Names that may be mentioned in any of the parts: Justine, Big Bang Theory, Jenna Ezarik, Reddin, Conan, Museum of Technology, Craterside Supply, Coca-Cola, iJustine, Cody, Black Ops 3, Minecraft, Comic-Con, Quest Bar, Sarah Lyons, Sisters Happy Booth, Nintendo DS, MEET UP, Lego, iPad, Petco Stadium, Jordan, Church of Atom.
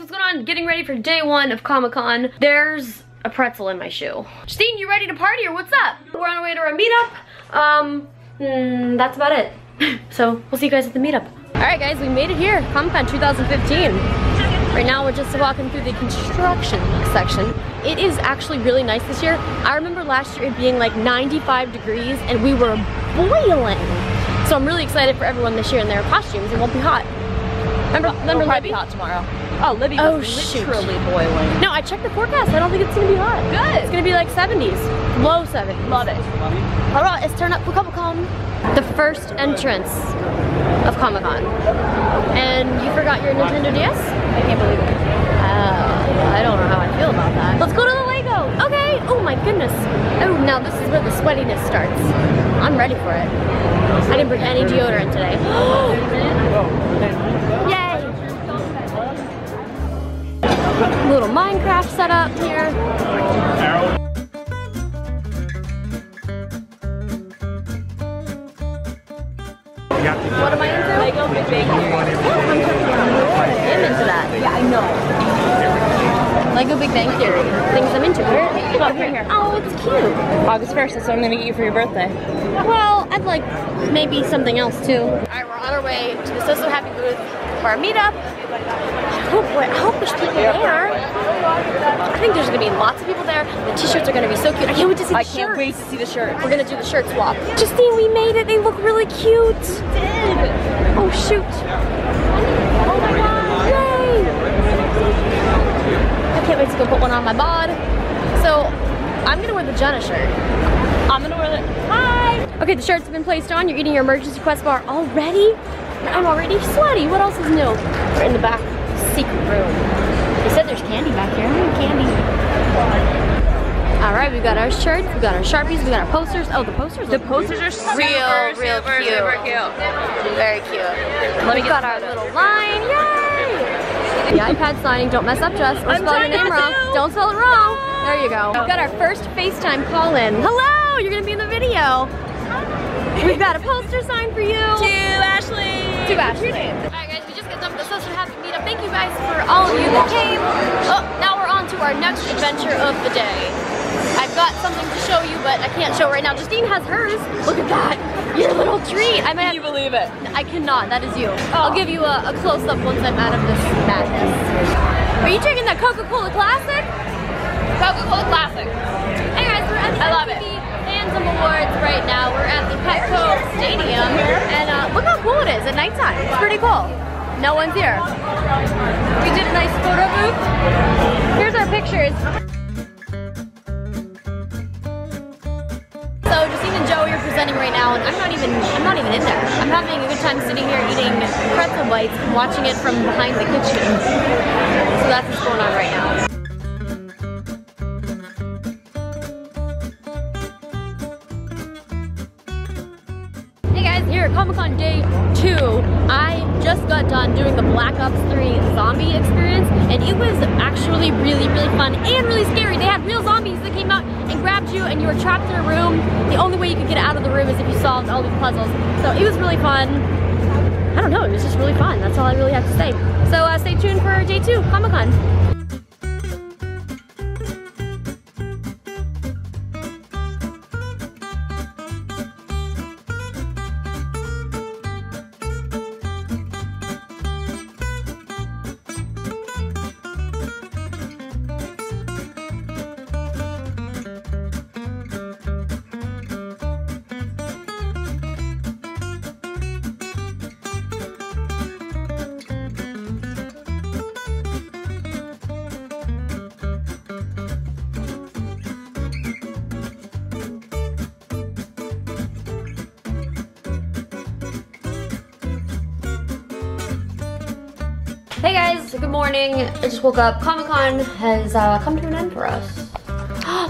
what's going on? Getting ready for day one of Comic-Con. There's a pretzel in my shoe. Justine, you ready to party or what's up? We're on our way to our meetup. That's about it. So we'll see you guys at the meetup. All right guys, we made it here, Comic-Con 2015. Right now we're just walking through the construction section. It is actually really nice this year. I remember last year it being like 95 degrees and we were boiling. So I'm really excited for everyone this year in their costumes. It won't be hot. Remember Libby? Be hot tomorrow. Oh, Libby was literally boiling. No, I checked the forecast. I don't think it's gonna be hot. Good. It's gonna be like 70s, low 70s. Love it. All right, it's turn up for Comic-Con. The first entrance of Comic-Con. And you forgot your Nintendo DS? I can't believe it. I don't know how I feel about that. Let's go to the Lego. Okay. Oh my goodness. Oh, now this is where the sweatiness starts. I'm ready for it. I didn't bring any deodorant today. Yay! Little Minecraft setup here. What am I into? Lego Big Bang Theory. I'm into that. Yeah, I know. Lego Big Bang Theory. Things I'm into. Oh, here. Oh, it's cute. August 1st, that's what I'm gonna get you for your birthday. Well, I'd like maybe something else too. All right, we're on our way to the Sisters Happy Booth for our meetup. Oh boy, I hope there's people there. I think there's gonna be lots of people there. The t-shirts are gonna be so cute. I can't wait to see the shirts. I can't wait to see the shirts. We're gonna do the shirt swap. Justine, we made it. They look really cute. We did. Oh shoot. Oh my god. Yay. I can't wait to go put one on my bod. So, I'm gonna wear the Jenna shirt. I'm gonna wear the, hi. Okay, the shirts have been placed on. You're eating your emergency Quest Bar already? I'm already sweaty. What else is new? We're in the back secret room. They said there's candy back here. I mean, candy. All right, we've got our shirts, we've got our Sharpies, we've got our posters. Oh, the posters. The posters are super, real cute. Super cute. Very cute. We've got our little line. Yay! The iPad signing. Don't mess up, Jess. Or spell your name wrong. Don't spell it wrong. There you go. We've got our first FaceTime call-in. Hello. You're gonna be in the video. We've got a poster sign for you. To Ashley. To Ashley. Alright guys, we just got done with the Sisters Happy Meetup. Thank you guys for all of you that came. Oh, now we're on to our next adventure of the day. I've got something to show you, but I can't show right now. Justine has hers. Look at that. Your little treat. I might have, can you believe it? I cannot. That is you. Oh. I'll give you a close-up once I'm out of this madness. Are you drinking that Coca-Cola Classic? Coca-Cola Classic. Hey guys, we're at the Fandom Awards right now. We're at the Petco Stadium, and look how cool it is at nighttime. It's pretty cool. No one's here. We did a nice photo booth. Here's our pictures. So Justine and Joey are presenting right now, and I'm not even in there. I'm having a good time sitting here eating pretzel bites and watching it from behind the kitchen. So that's what's going on right now. Here at Comic-Con Day 2, I just got done doing the Black Ops 3 zombie experience, and it was actually really, really fun and really scary. They had real zombies that came out and grabbed you, and you were trapped in a room. The only way you could get out of the room is if you solved all the puzzles. So it was really fun. I don't know, it was just really fun. That's all I really have to say. So stay tuned for Day 2, Comic-Con. Hey guys, good morning. I just woke up. Comic-Con has come to an end for us.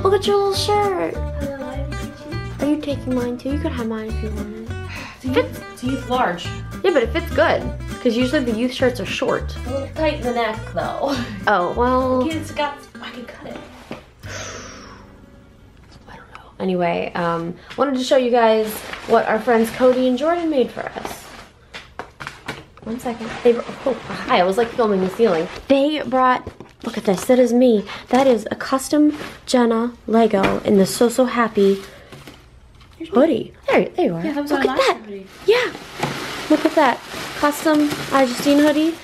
Look at your little shirt. Are you taking mine too? You could have mine if you wanted. It's youth large. Yeah, but it fits good. Because usually the youth shirts are short. A little tight in the neck though. Oh, well. It's got, I can cut it. I don't know. Anyway, wanted to show you guys what our friends Cody and Jordan made for us. One second. They brought, oh, hi, I was like filming the ceiling. They brought, look at this, that is me. That is a custom Jenna Lego in the So Happy hoodie. There you are. Yeah, that was look our at last that. Hoodie. Yeah. Look at that. Custom iJustine hoodie.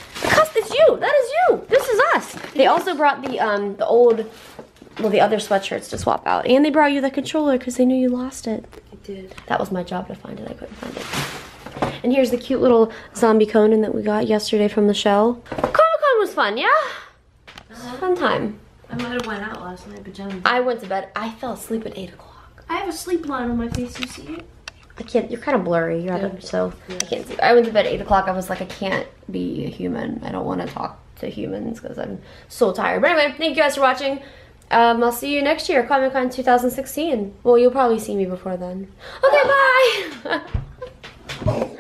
It's you. That is you. This is us. They also brought the old, well, the other sweatshirts to swap out. And they brought you the controller because they knew you lost it. I did. That was my job to find it. I couldn't find it. And here's the cute little zombie Conan that we got yesterday from the show. Comic-Con was fun, yeah? It was a fun time. I might have went out last night, but John. I went to bed. I fell asleep at 8 o'clock. I have a sleep line on my face. You see it? I can't, you're kind of blurry, you're yeah. So yeah. I can't see. I went to bed at 8 o'clock, I was like, I can't be a human. I don't want to talk to humans because I'm so tired. But anyway, thank you guys for watching. I'll see you next year, Comic-Con 2016. Well, you'll probably see me before then. Okay, bye!